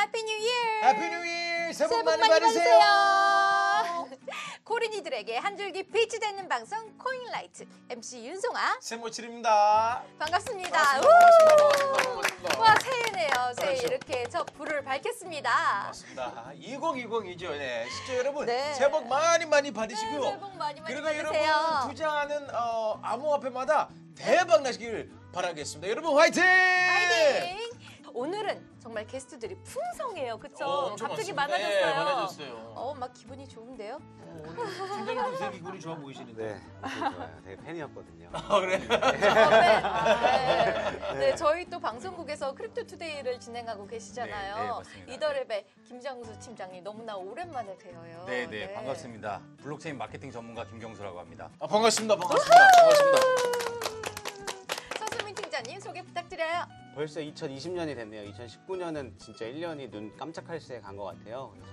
해피 뉴 이어! 해피 뉴 이어! 새해 복 많이 받으세요! 코린이들에게 한 줄기 빛이 되는 방송 코인라이트 MC 윤송아 샘모칠입니다. 반갑습니다. 반갑습니다. 와, 새해네요. 새해 그렇죠. 이렇게 저 불을 밝혔습니다. 맞습니다. 2020이죠. 네. 시청자 여러분 네. 새해 복 많이 받으시고요. 네, 새해 복 많이 그리고 받으세요. 여러분 투자하는 암호화폐마다 대박 나시길 바라겠습니다. 여러분 화이팅! 화이팅! 오늘은 정말 게스트들이 풍성해요. 그쵸? 갑자기 많아졌어요. 네, 많아졌어요. 막 기분이 좋은데요? 팀장님 요새 기분이 좋아 보이시는데. 네, 좋아요. 되게 팬이었거든요. 아, 그래요? 네. 네, 저희 또 방송국에서 크립토투데이를 진행하고 계시잖아요. 네, 맞습니다. 이더랩의 김정수 팀장님 너무나 오랜만에 뵈어요. 네, 네, 네, 반갑습니다. 블록체인 마케팅 전문가 김정수라고 합니다. 아, 반갑습니다. 반갑습니다. 반갑습니다. 선수민 팀장님 소개 부탁드려요. 벌써 2020년이 됐네요. 2019년은 진짜 1년이 눈 깜짝할 새에 간 것 같아요. 그래서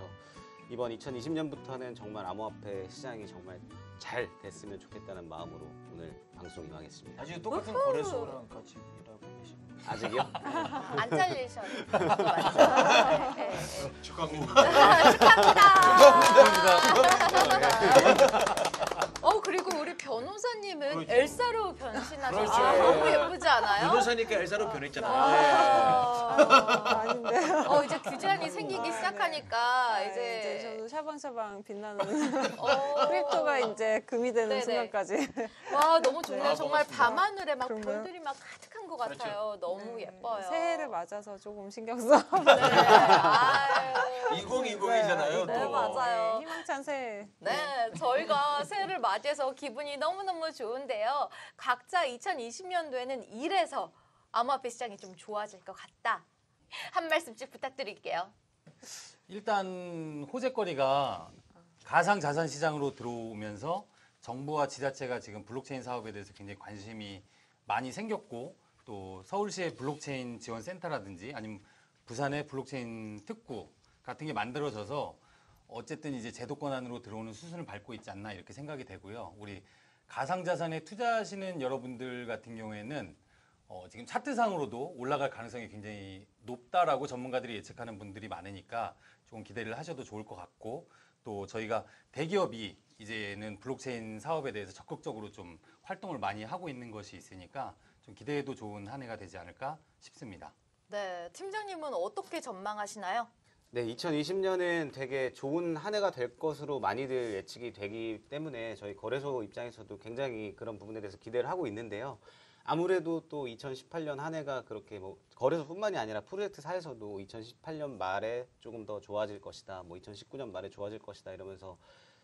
이번 2020년부터는 정말 암호화폐 시장이 정말 잘 됐으면 좋겠다는 마음으로 오늘 방송 임하겠습니다. 아직 똑같은 거래소랑 같이 일하고 계십니다. 아직이요? 안 잘리셨네요. 축하합니다. 축하합니다. 그리고 우리 변호사님은 그렇죠. 엘사로 변신하셨어요. 그렇죠. 너무 예쁘지 않아요? 변호사니까 엘사로 변했잖아요. 아닌데. 이제 규제안이 생기기 시작하니까 이제 저도 샤방샤방 빛나는 크립토가 이제 금이 되는 네네. 순간까지. 와, 너무 좋네요. 정말 밤하늘에 막 별들이 막 가득한 것 같아요. 그렇죠. 너무 예뻐요. 새해를 맞아서 조금 신경 써. 네. 2020이잖아요. 네, 또. 맞아요. 희망찬 새해. 네, 저희가 새해를 맞이해서 기분이 너무너무 좋은데요. 각자 2020년도에는 이래서 암호화폐 시장이 좀 좋아질 것 같다. 한 말씀씩 부탁드릴게요. 일단 호재거리가 가상자산 시장으로 들어오면서 정부와 지자체가 지금 블록체인 사업에 대해서 굉장히 관심이 많이 생겼고 또 서울시의 블록체인 지원센터라든지 아니면 부산의 블록체인 특구 같은 게 만들어져서 어쨌든 이제 제도권 안으로 들어오는 수순을 밟고 있지 않나 이렇게 생각이 되고요. 우리 가상자산에 투자하시는 여러분들 같은 경우에는 지금 차트상으로도 올라갈 가능성이 굉장히 높다라고 전문가들이 예측하는 분들이 많으니까 조금 기대를 하셔도 좋을 것 같고 또 저희가 대기업이 이제는 블록체인 사업에 대해서 적극적으로 좀 활동을 많이 하고 있는 것이 있으니까 좀 기대해도 좋은 한 해가 되지 않을까 싶습니다. 네, 팀장님은 어떻게 전망하시나요? 네, 2020년은 되게 좋은 한 해가 될 것으로 많이들 예측이 되기 때문에 저희 거래소 입장에서도 굉장히 그런 부분에 대해서 기대를 하고 있는데요. 아무래도 또 2018년 한 해가 그렇게 거래소뿐만이 아니라 프로젝트 사에서도 2018년 말에 조금 더 좋아질 것이다, 2019년 말에 좋아질 것이다 이러면서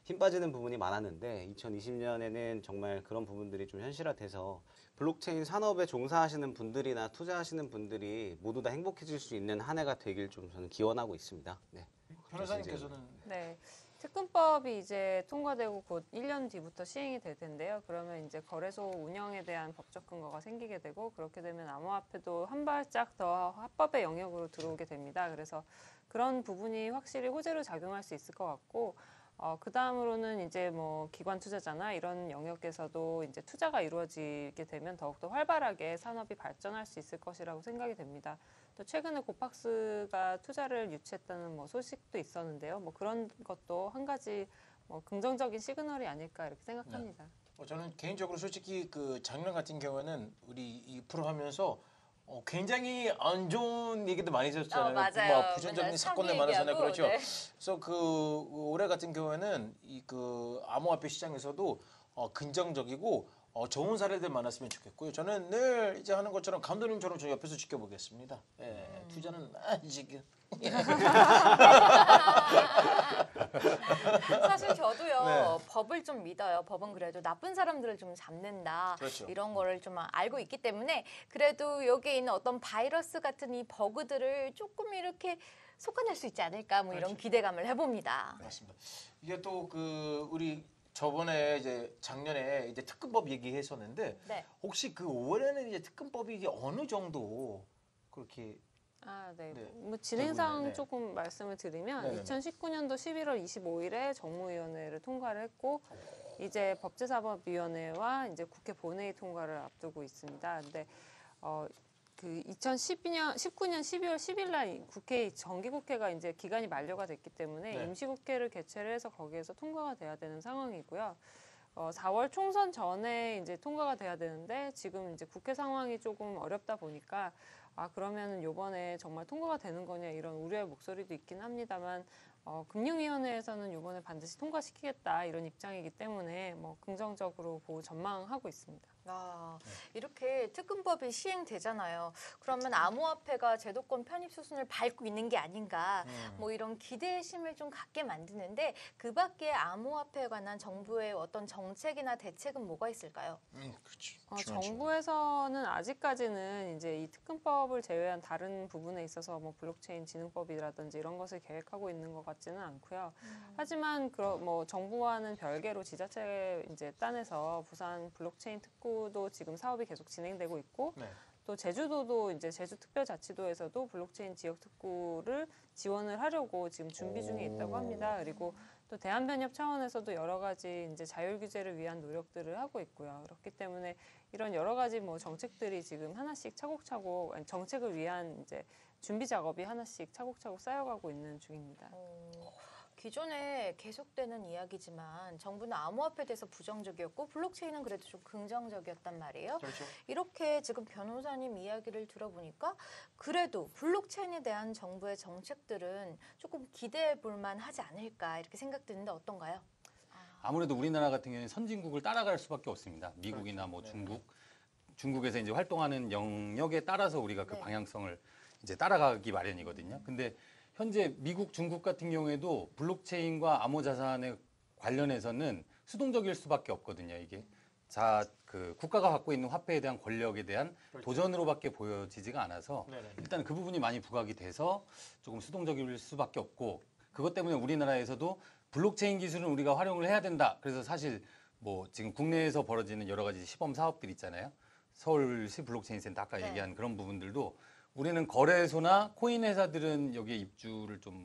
힘 빠지는 부분이 많았는데 2020년에는 정말 그런 부분들이 좀 현실화돼서 블록체인 산업에 종사하시는 분들이나 투자하시는 분들이 모두 다 행복해질 수 있는 한 해가 되길 좀 저는 기원하고 있습니다. 네. 변호사님께서는 네. 특근법이 이제 통과되고 곧 1년 뒤부터 시행이 될 텐데요. 그러면 이제 거래소 운영에 대한 법적 근거가 생기게 되고 그렇게 되면 암호화폐도 한 발짝 더 합법의 영역으로 들어오게 됩니다. 그래서 그런 부분이 확실히 호재로 작용할 수 있을 것 같고 그 다음으로는 이제 뭐 기관 투자자나 이런 영역에서도 이제 투자가 이루어지게 되면 더욱더 활발하게 산업이 발전할 수 있을 것이라고 생각이 됩니다. 또 최근에 고팍스가 투자를 유치했다는 뭐 소식도 있었는데요. 뭐 그런 것도 한 가지 뭐 긍정적인 시그널이 아닐까 이렇게 생각합니다. 네. 저는 개인적으로 솔직히 그 작년 같은 경우에는 우리 이 프로 하면서 굉장히 안 좋은 얘기도 많이 있었잖아요. 막 부정적인 사건들 많았잖아요. 그렇죠. 네. 그래서 그 올해 같은 경우에는 이 그 암호화폐 시장에서도 긍정적이고 좋은 사례들 많았으면 좋겠고요. 저는 늘 이제 하는 것처럼 감독님처럼 저 옆에서 지켜보겠습니다. 예, 투자는 아직. 사실 저도요 법을 좀 믿어요. 법은 그래도 나쁜 사람들을 좀 잡는다 그렇죠. 이런 거를 좀 알고 있기 때문에 그래도 여기에 있는 어떤 바이러스 같은 이 버그들을 조금 이렇게 속아낼 수 있지 않을까 뭐 그렇죠. 이런 기대감을 해봅니다. 맞습니다. 이게 또 그 우리 저번에 이제 작년에 이제 특근법 얘기했었는데 네. 혹시 그 올해는 이제 특근법이 이게 어느 정도 그렇게 네. 뭐 진행상 네. 조금 말씀을 드리면 네. 2019년도 11월 25일에 정무위원회를 통과를 했고 이제 법제사법위원회와 이제 국회 본회의 통과를 앞두고 있습니다. 근데 그 2019년 12월 10일 날 국회 정기국회가 이제 기간이 만료가 됐기 때문에 네. 임시국회를 개최를 해서 거기에서 통과가 돼야 되는 상황이고요. 4월 총선 전에 이제 통과가 돼야 되는데 지금 이제 국회 상황이 조금 어렵다 보니까 아 그러면은 요번에 정말 통과가 되는 거냐 이런 우려의 목소리도 있긴 합니다만 금융위원회에서는 요번에 반드시 통과시키겠다 이런 입장이기 때문에 뭐 긍정적으로 전망하고 있습니다. 아, 이렇게 특금법이 시행되잖아요. 그러면 그렇죠. 암호화폐가 제도권 편입 수순을 밟고 있는 게 아닌가 뭐 이런 기대심을 좀 갖게 만드는데 그 밖에 암호화폐에 관한 정부의 어떤 정책이나 대책은 뭐가 있을까요? 그렇죠. 정부에서는 아직까지는 이제 이 특금법을 제외한 다른 부분에 있어서 뭐 블록체인 지능법이라든지 이런 것을 계획하고 있는 것 같지는 않고요. 하지만 뭐 정부와는 별개로 지자체 이제 딴에서 부산 블록체인 특구 도 지금 사업이 계속 진행되고 있고 네. 또 제주도도 이제 제주특별자치도에서도 블록체인 지역특구를 지원을 하려고 지금 준비 중에 있다고 합니다. 그리고 또 대한변협 차원에서도 여러 가지 이제 자율 규제를 위한 노력들을 하고 있고요. 그렇기 때문에 이런 여러 가지 뭐 정책들이 지금 하나씩 차곡차곡 정책을 위한 이제 준비 작업이 하나씩 차곡차곡 쌓여가고 있는 중입니다. 기존에 계속되는 이야기지만 정부는 암호화폐에 대해서 부정적이었고 블록체인은 그래도 좀 긍정적이었단 말이에요. 그렇죠. 이렇게 지금 변호사님 이야기를 들어보니까 그래도 블록체인에 대한 정부의 정책들은 조금 기대해 볼 만하지 않을까 이렇게 생각드는데 어떤가요? 아무래도 우리나라 같은 경우는 선진국을 따라갈 수밖에 없습니다. 미국이나 뭐 중국, 중국에서 이제 활동하는 영역에 따라서 우리가 그 방향성을 이제 따라가기 마련이거든요. 근데 현재 미국, 중국 같은 경우에도 블록체인과 암호자산에 관련해서는 수동적일 수밖에 없거든요. 이게 국가가 갖고 있는 화폐에 대한 권력에 대한 도전으로밖에 보여지지가 않아서 일단 그 부분이 많이 부각이 돼서 조금 수동적일 수밖에 없고 그것 때문에 우리나라에서도 블록체인 기술은 우리가 활용을 해야 된다. 그래서 사실 뭐 지금 국내에서 벌어지는 여러 가지 시범 사업들 있잖아요. 서울시 블록체인 센터 아까 얘기한 그런 부분들도 우리는 거래소나 코인 회사들은 여기에 입주를 좀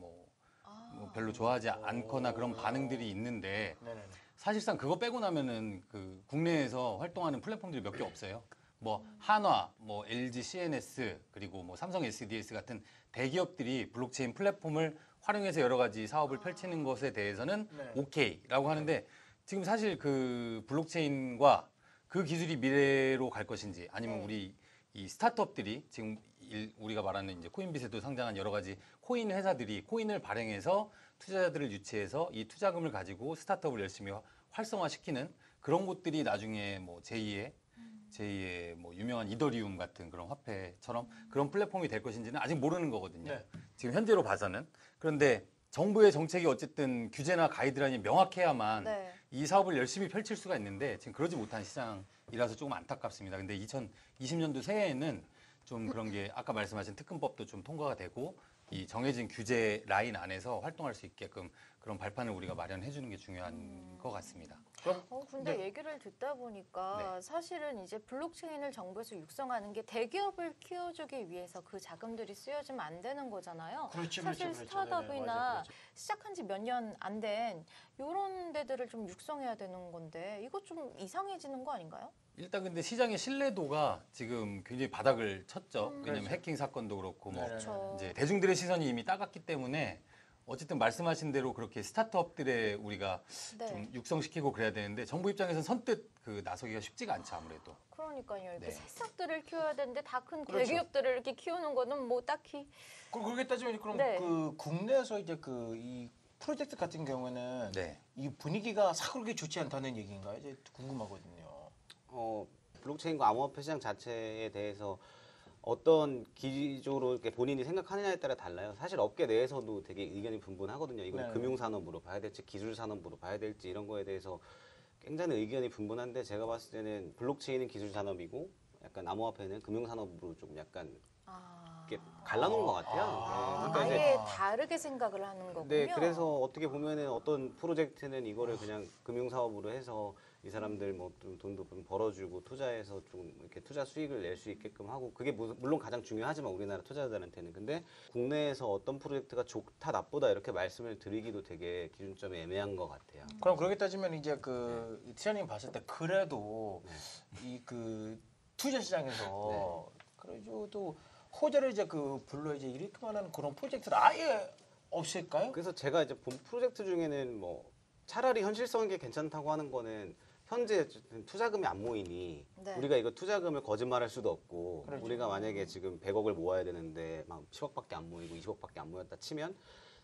뭐 별로 좋아하지 않거나 그런 반응들이 있는데 사실상 그거 빼고 나면은 그 국내에서 활동하는 플랫폼들이 몇 개 없어요. 뭐 한화, 뭐 LG CNS 그리고 뭐 삼성SDS 같은 대기업들이 블록체인 플랫폼을 활용해서 여러 가지 사업을 펼치는 것에 대해서는 오케이라고 하는데 지금 사실 그 블록체인과 그 기술이 미래로 갈 것인지 아니면 우리 이 스타트업들이 지금 우리가 말하는 이제 코인빗에도 상장한 여러 가지 코인 회사들이 코인을 발행해서 투자자들을 유치해서 이 투자금을 가지고 스타트업을 열심히 활성화시키는 그런 곳들이 나중에 뭐 제2의 뭐 유명한 이더리움 같은 그런 화폐처럼 그런 플랫폼이 될 것인지는 아직 모르는 거거든요. 네. 지금 현재로 봐서는. 그런데 정부의 정책이 어쨌든 규제나 가이드라인이 명확해야만 이 사업을 열심히 펼칠 수가 있는데 지금 그러지 못한 시장이라서 조금 안타깝습니다. 근데 2020년도 새해에는 좀 그런 게 아까 말씀하신 특금법도 좀 통과가 되고 이 정해진 규제 라인 안에서 활동할 수 있게끔 그런 발판을 우리가 마련해 주는 게 중요한 것 같습니다. 근데 얘기를 듣다 보니까 사실은 이제 블록체인을 정부에서 육성하는 게 대기업을 키워주기 위해서 그 자금들이 쓰여지면 안 되는 거잖아요. 그렇죠. 스타트업이나 시작한 지 몇 년 안 된 이런 데들을 좀 육성해야 되는 건데 이거 좀 이상해지는 거 아닌가요? 일단 근데 시장의 신뢰도가 지금 굉장히 바닥을 쳤죠. 왜냐면 해킹 사건도 그렇고 뭐 이제 대중들의 시선이 이미 따갑기 때문에 어쨌든 말씀하신 대로 그렇게 스타트업들의 우리가 좀 육성시키고 그래야 되는데 정부 입장에서는 선뜻 그 나서기가 쉽지가 않죠 아무래도. 그러니까요. 이렇게 새싹들을 키워야 되는데 다 큰 대기업들을 이렇게 키우는 거는 뭐 딱히. 그렇게 따지면 그럼 그 국내에서 이제 그 이 프로젝트 같은 경우에는 이 분위기가 싹 그렇게 좋지 않다는 얘기인가요? 이제 궁금하거든요. 블록체인과 암호화폐 시장 자체에 대해서 어떤 기조로 이렇게 본인이 생각하느냐에 따라 달라요. 사실 업계 내에서도 되게 의견이 분분하거든요. 이걸 금융산업으로 봐야 될지 기술산업으로 봐야 될지 이런 거에 대해서 굉장히 의견이 분분한데 제가 봤을 때는 블록체인은 기술산업이고 약간 암호화폐는 금융산업으로 좀 약간 이렇게 갈라놓은 것 같아요. 그러니까 아예 다르게 생각을 하는 거군요. 그래서 어떻게 보면은 어떤 프로젝트는 이거를 그냥 금융사업으로 해서 이 사람들 뭐 좀 돈도 좀 벌어주고 투자해서 좀 이렇게 투자 수익을 낼 수 있게끔 하고 그게 물론 가장 중요하지만 우리나라 투자자들한테는 근데 국내에서 어떤 프로젝트가 좋다 나쁘다 이렇게 말씀을 드리기도 되게 기준점이 애매한 것 같아요. 그럼 그렇게 따지면 이제 그 티샤님 봤을 때 그래도 이 그 투자 시장에서 그리고 또 호재를 이제 그 불러 이제 일으키만 하는 그런 프로젝트를 아예 없을까요? 그래서 제가 이제 본 프로젝트 중에는 뭐 차라리 현실성 있게 괜찮다고 하는 거는 현재 투자금이 안 모이니 네. 우리가 이거 투자금을 거짓말할 수도 없고 그렇죠. 우리가 만약에 지금 100억을 모아야 되는데 막 10억밖에 안 모이고 20억밖에 안 모였다 치면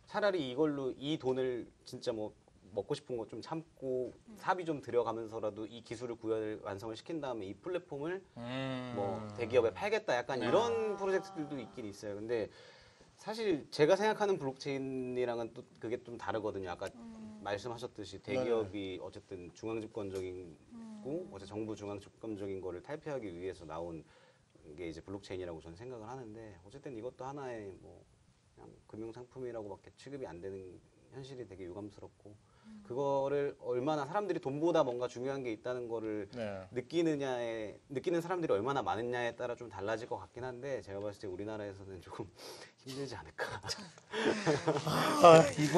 차라리 이걸로 이 돈을 진짜 뭐 먹고 싶은 거 좀 참고 사비 좀 들여가면서라도 이 기술을 구현을 완성을 시킨 다음에 이 플랫폼을 뭐 대기업에 팔겠다 약간 이런 프로젝트들도 있긴 있어요. 근데 사실 제가 생각하는 블록체인이랑은 또 그게 좀 다르거든요. 아까 말씀하셨듯이 대기업이 어쨌든 중앙집권적이고 어쨌든 정부 중앙집권적인 거를 탈피하기 위해서 나온 게 이제 블록체인이라고 저는 생각을 하는데 어쨌든 이것도 하나의 뭐 그냥 금융상품이라고밖에 취급이 안 되는 현실이 되게 유감스럽고 그거를 얼마나 사람들이 돈보다 뭔가 중요한 게 있다는 거를 네. 느끼는 사람들이 얼마나 많으냐에 따라 좀 달라질 것 같긴 한데 제가 봤을 때 우리나라에서는 조금 힘들지 않을까.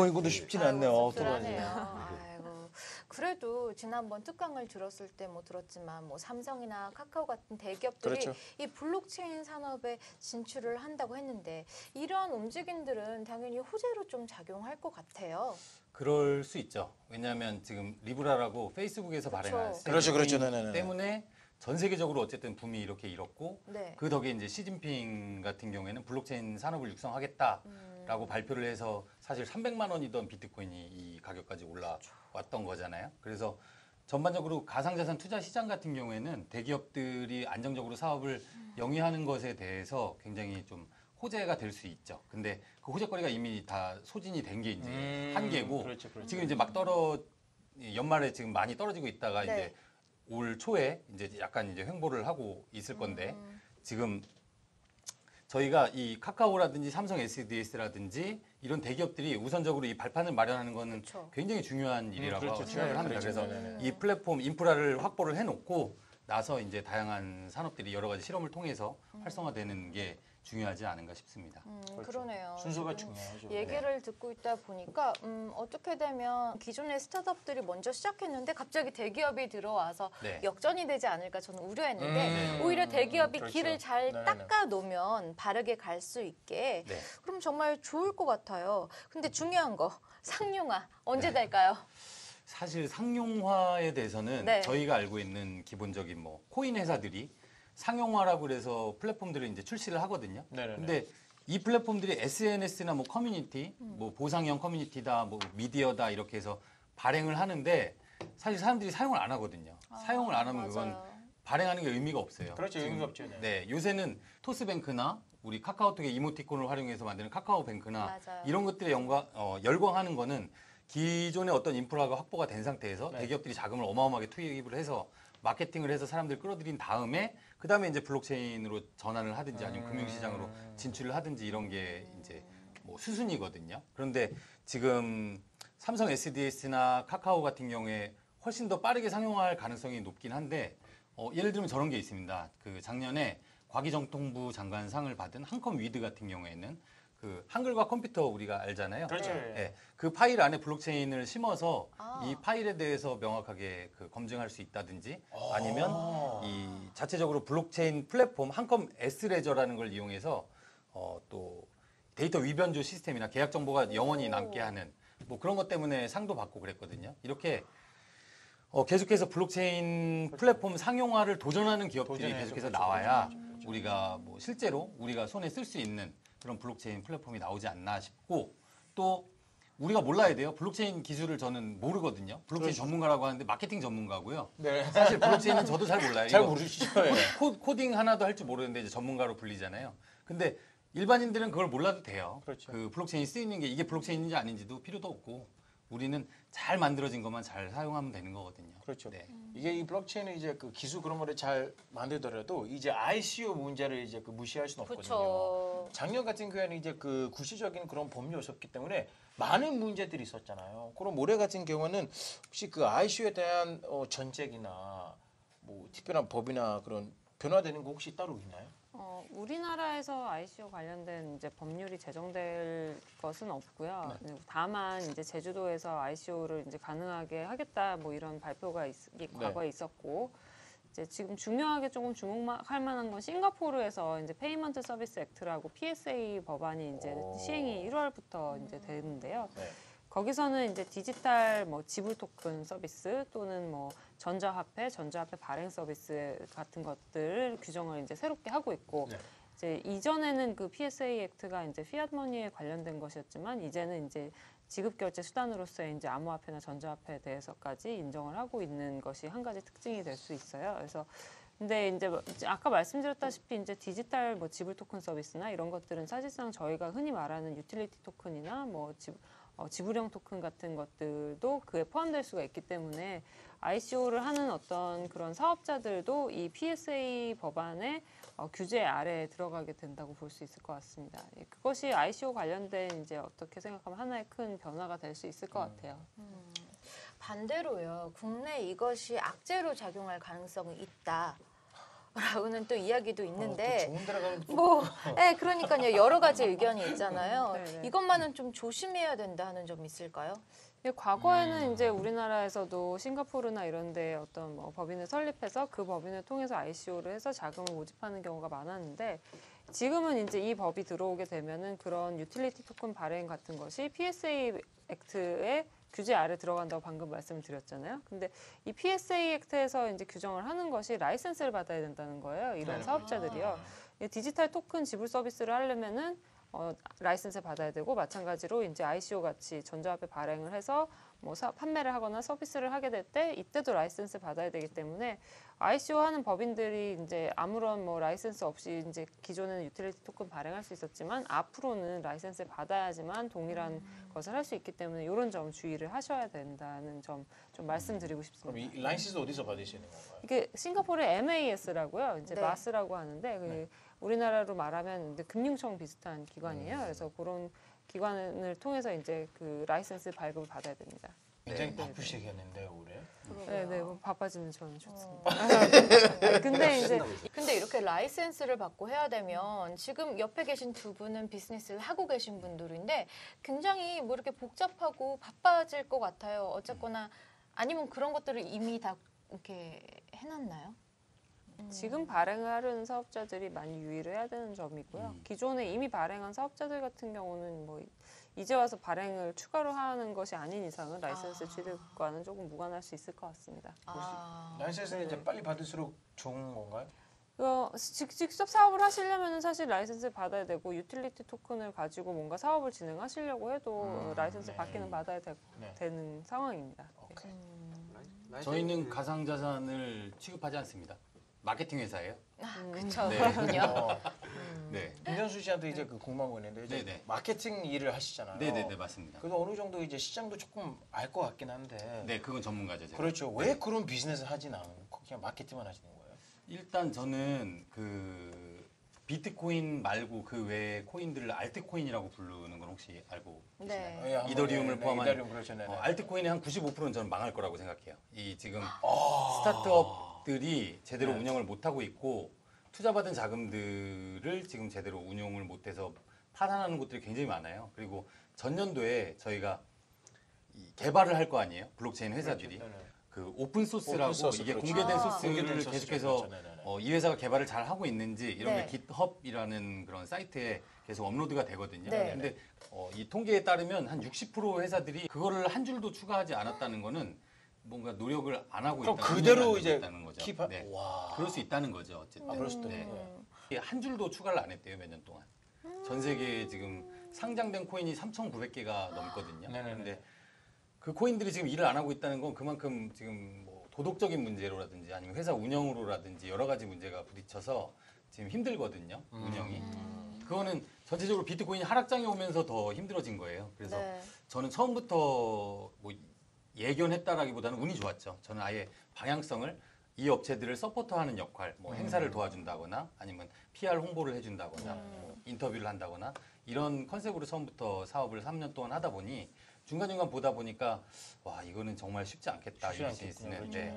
이거도 쉽지는 않네요. 그래도 지난번 특강을 들었을 때 뭐 들었지만 뭐 삼성이나 카카오 같은 대기업들이 그렇죠. 이 블록체인 산업에 진출을 한다고 했는데 이러한 움직임들은 당연히 호재로 좀 작용할 것 같아요. 그럴 수 있죠. 왜냐하면 지금 리브라라고 페이스북에서 그렇죠. 발행한 그렇죠. 네네네. 때문에 전 세계적으로 어쨌든 붐이 이렇게 일었고 네. 그 덕에 이제 시진핑 같은 경우에는 블록체인 산업을 육성하겠다. 라고 발표를 해서 사실 300만 원이던 비트코인이 이 가격까지 올라왔던 거잖아요. 그래서 전반적으로 가상자산 투자 시장 같은 경우에는 대기업들이 안정적으로 사업을 영위하는 것에 대해서 굉장히 좀 호재가 될 수 있죠. 근데 그 호재거리가 이미 다 소진이 된 게 이제 한계고 그렇죠. 지금 이제 막 연말에 지금 많이 떨어지고 있다가 네. 이제 올 초에 이제 약간 이제 횡보를 하고 있을 건데 지금 저희가 이 카카오라든지 삼성 SDS라든지 이런 대기업들이 우선적으로 이 발판을 마련하는 거는 그렇죠. 굉장히 중요한 일이라고 생각을 합니다. 그래서 이 플랫폼 인프라를 확보를 해놓고 나서 이제 다양한 산업들이 여러 가지 실험을 통해서 활성화되는 게 중요하지 않은가 싶습니다. 그렇죠. 그러네요. 순서가 중요하죠. 얘기를 네. 듣고 있다 보니까 어떻게 되면 기존의 스타트업들이 먼저 시작했는데 갑자기 대기업이 들어와서 네. 역전이 되지 않을까 저는 우려했는데 오히려 대기업이 그렇죠. 길을 잘 닦아 놓으면 바르게 갈 수 있게 네. 그럼 정말 좋을 것 같아요. 근데 중요한 거 상용화 언제 네. 될까요? 사실 상용화에 대해서는 네. 저희가 알고 있는 기본적인 뭐 코인 회사들이 상용화라고 해서 플랫폼들을 이제 출시를 하거든요. 네네네. 근데 이 플랫폼들이 SNS나 뭐 커뮤니티, 뭐 보상형 커뮤니티다, 뭐 미디어다 이렇게 해서 발행을 하는데 사실 사람들이 사용을 안 하거든요. 사용을 안 하면 맞아요. 그건 발행하는 게 의미가 없어요. 그렇죠. 의미가 없죠. 네. 요새는 토스뱅크나 우리 카카오톡의 이모티콘을 활용해서 만드는 카카오뱅크나 맞아요. 이런 것들에 열광하는 거는 기존의 어떤 인프라가 확보가 된 상태에서 네. 대기업들이 자금을 어마어마하게 투입을 해서 마케팅을 해서 사람들 끌어들인 다음에 그다음에 이제 블록체인으로 전환을 하든지 아니면 금융시장으로 진출을 하든지 이런 게 이제 뭐 수순이거든요. 그런데 지금 삼성 SDS나 카카오 같은 경우에 훨씬 더 빠르게 상용화할 가능성이 높긴 한데 예를 들면 저런 게 있습니다. 그 작년에 과기정통부 장관상을 받은 한컴 위드 같은 경우에는 그 한글과컴퓨터 우리가 알잖아요. 그렇죠. 네. 그 파일 안에 블록체인을 심어서 이 파일에 대해서 명확하게 그 검증할 수 있다든지 아니면 이 자체적으로 블록체인 플랫폼 한컴 S레저라는 걸 이용해서 또 데이터 위변조 시스템이나 계약 정보가 영원히 남게 하는 뭐 그런 것 때문에 상도 받고 그랬거든요. 이렇게 계속해서 블록체인 플랫폼 상용화를 도전하는 기업들이 계속해서 나와야 우리가 뭐 실제로 우리가 손에 쓸 수 있는 그런 블록체인 플랫폼이 나오지 않나 싶고 또 우리가 몰라야 돼요. 블록체인 기술을 저는 모르거든요. 블록체인 그렇죠. 전문가라고 하는데 마케팅 전문가고요. 네. 사실 블록체인은 저도 잘 몰라요. 잘 모르시죠. 코딩 하나도 할 줄 모르는데 이제 전문가로 불리잖아요. 근데 일반인들은 그걸 몰라도 돼요. 그렇죠. 그 블록체인이 쓰이는 게 이게 블록체인인지 아닌지도 필요도 없고 우리는 잘 만들어진 것만 잘 사용하면 되는 거거든요. 그렇죠. 네. 이게 이 블록체인은 이제 그 기술 그런 거를 잘 만들더라도 이제 ICO 문제를 이제 그 무시할 수는 없거든요. 그렇죠. 작년 같은 경우에는 이제 그 구체적인 그런 법률이 없었기 때문에 많은 문제들이 있었잖아요. 그럼 올해 같은 경우는 혹시 그 ICO에 대한 전책이나 뭐 특별한 법이나 그런 변화되는 거 혹시 따로 있나요? 우리나라에서 ICO 관련된 이제 법률이 제정될 것은 없고요. 네. 다만 이제 제주도에서 ICO를 이제 가능하게 하겠다 뭐 이런 발표가 과거에 있었고 이제 지금 중요하게 조금 주목할 만한 건 싱가포르에서 이제 페이먼트 서비스 액트라고 PSA 법안이 이제 시행이 1월부터 이제 되는데요. 네. 거기서는 이제 디지털 뭐 지불 토큰 서비스 또는 뭐 전자화폐 발행 서비스 같은 것들 규정을 이제 새롭게 하고 있고. 네. 이제 이전에는 그 PSA 액트가 이제 피앗머니에 관련된 것이었지만 이제는 이제 지급결제 수단으로서의 이제 암호화폐나 전자화폐에 대해서까지 인정을 하고 있는 것이 한 가지 특징이 될 수 있어요. 그래서 근데 이제 아까 말씀드렸다시피 이제 디지털 뭐 지불 토큰 서비스나 이런 것들은 사실상 저희가 흔히 말하는 유틸리티 토큰이나 뭐 지불형 토큰 같은 것들도 그에 포함될 수가 있기 때문에 ICO를 하는 어떤 그런 사업자들도 이 PSA 법안의 규제 아래에 들어가게 된다고 볼 수 있을 것 같습니다. 그것이 ICO 관련된 이제 어떻게 생각하면 하나의 큰 변화가 될 수 있을 것 같아요. 반대로요. 국내 이것이 악재로 작용할 가능성이 있다. 라고는 또 이야기도 있는데 좋은 데로 가면 또... 뭐, 네, 그러니까요. 여러 가지 의견이 있잖아요. 이것만은 좀 조심해야 된다는 점이 있을까요? 예, 과거에는 이제 우리나라에서도 싱가포르나 이런 데 어떤 뭐 법인을 설립해서 그 법인을 통해서 ICO를 해서 자금을 모집하는 경우가 많았는데 지금은 이제 이 법이 들어오게 되면은 그런 유틸리티 토큰 발행 같은 것이 PSA 액트에 규제 아래 들어간다고 방금 말씀드렸잖아요. 근데 이 PSA 액트에서 이제 규정을 하는 것이 라이센스를 받아야 된다는 거예요. 이런 네. 사업자들이요. 디지털 토큰 지불 서비스를 하려면은 라이센스 받아야 되고 마찬가지로 이제 ICO 같이 전자화폐 발행을 해서 뭐 판매를 하거나 서비스를 하게 될 때 이때도 라이센스 받아야 되기 때문에 ICO 하는 법인들이 이제 아무런 뭐 라이센스 없이 이제 기존에는 유틸리티 토큰 발행할 수 있었지만 앞으로는 라이센스 받아야지만 동일한 것을 할 수 있기 때문에 이런 점 주의를 하셔야 된다는 점 좀 말씀드리고 싶습니다. 그럼 이 라이센스 어디서 받으시는 건가요? 이게 싱가포르의 MAS라고요. 이제 네. 마스라고 하는데 네. 우리나라로 말하면 이제 금융청 비슷한 기관이에요. 그래서 그런 기관을 통해서 이제 그 라이센스 발급을 받아야 됩니다. 굉장히 바쁘시겠는데요, 올해? 네, 네, 뭐 바빠지면 저는 좋습니다. 근데 이제 이렇게 라이센스를 받고 해야 되면 지금 옆에 계신 두 분은 비즈니스를 하고 계신 분들인데 굉장히 뭐 이렇게 복잡하고 바빠질 것 같아요. 어쨌거나 아니면 그런 것들을 이미 다 이렇게 해놨나요? 지금 발행을 하려는 사업자들이 많이 유의를 해야 되는 점이고요. 기존에 이미 발행한 사업자들 같은 경우는 뭐 이제 와서 발행을 추가로 하는 것이 아닌 이상은 라이센스 취득과는 조금 무관할 수 있을 것 같습니다. 라이센스는 이제 빨리 받을수록 좋은 건가요? 직접 사업을 하시려면 사실 라이센스를 받아야 되고 유틸리티 토큰을 가지고 뭔가 사업을 진행하시려고 해도 라이센스 받기는 받아야 되는 상황입니다. 저희는 가상자산을 취급하지 않습니다. 마케팅 회사예요. 그렇죠. 네. 김정수 씨한테 이제 그 공부하고 있는데 이제 네네. 마케팅 일을 하시잖아요. 네네네 맞습니다. 그래서 어느 정도 이제 시장도 조금 알 것 같긴 한데. 네, 그건 전문가죠. 제가. 그렇죠. 왜 네. 그런 비즈니스를 하진 않고 그냥 마케팅만 하시는 거예요? 일단 저는 그 비트코인 말고 그 외의 코인들을 알트코인이라고 부르는 건 혹시 알고 계시나요? 네. 네, 이더리움을 네, 포함한 이더리움 그렇잖아요. 알트코인의 한 95%는 저는 망할 거라고 생각해요. 이 지금 스타트업 들이 제대로 네. 운영을 못하고 있고 투자받은 자금들을 지금 제대로 운용을 못해서 파산하는 곳들이 굉장히 많아요. 그리고 전년도에 저희가 이 개발을 할 거 아니에요? 블록체인 회사들이. 그렇죠. 네, 네. 그 오픈소스라고 오픈소스, 이게 그렇죠. 공개된 소스를 계속해서 네, 네, 네. 이 회사가 개발을 잘 하고 있는지 이런 네. 게 GitHub이라는 그런 사이트에 계속 업로드가 되거든요. 네. 근데 이 통계에 따르면 한 60% 회사들이 그거를 한 줄도 추가하지 않았다는 거는 뭔가 노력을 안 하고 있다는 거죠. 그대로 이제 킵하... 네. 와... 그럴 수 있다는 거죠. 어쨌든. 그럴 수도 있네. 한 줄도 추가를 안 했대요. 몇 년 동안. 전 세계에 지금 상장된 코인이 3,900개가 넘거든요. 그런데 그 코인들이 지금 일을 안 하고 있다는 건 그만큼 지금 뭐 도덕적인 문제로라든지 아니면 회사 운영으로라든지 여러 가지 문제가 부딪혀서 지금 힘들거든요. 운영이. 그거는 전체적으로 비트코인이 하락장에 오면서 더 힘들어진 거예요. 그래서 네. 저는 처음부터 뭐 예견했다라기보다는 운이 좋았죠. 저는 아예 방향성을 이 업체들을 서포터하는 역할, 뭐 행사를 도와준다거나 아니면 PR 홍보를 해준다거나 뭐 인터뷰를 한다거나 이런 컨셉으로 처음부터 사업을 3년 동안 하다 보니 중간중간 보다 보니까 와 이거는 정말 쉽지 않겠다 이 비즈니스인데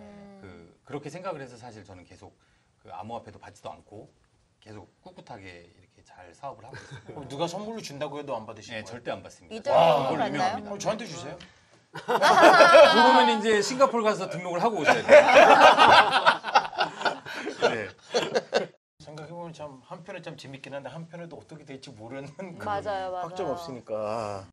그렇게 생각을 해서 사실 저는 계속 그 암호화폐도 받지도 않고 계속 꿋꿋하게 이렇게 잘 사업을 하고 있어요. 누가 선물로 준다고 해도 안 받으시는 거예요? 네, 절대 안 받습니다. 이걸 유명합니다. 그럼 저한테 주세요. 그러면 이제 싱가포르 가서 등록을 하고 오셔야 돼요. 보면 참 한편에 참 재밌긴 한데 한편에도 어떻게 될지 모르는, 맞아요, 맞아요. 확정 없으니까.